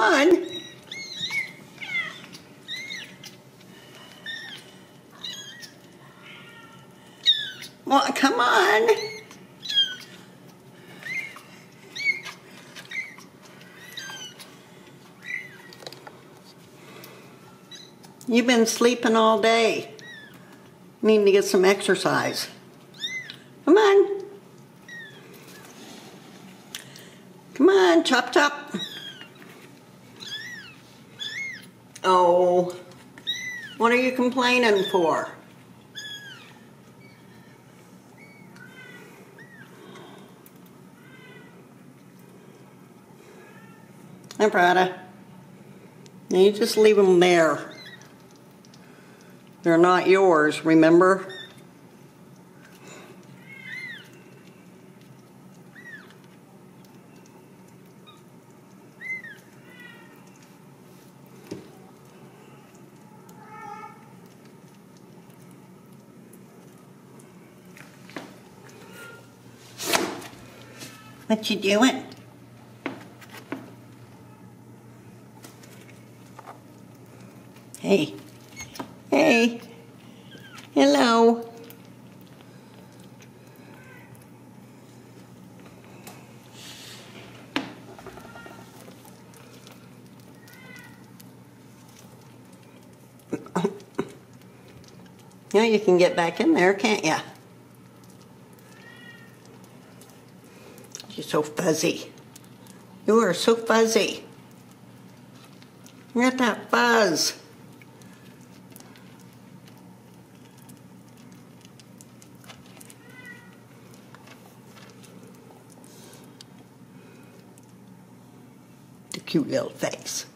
one. Well, come on. You've been sleeping all day. Need to get some exercise. Come on. Come on, chop chop. Oh, what are you complaining for? I'm proud of. Now you just leave them there. They're not yours, remember? What you doing? Hey. Hey. Hello. Now you can get back in there, can't ya? You're so fuzzy. You are so fuzzy. Look at that fuzz. Cute little face.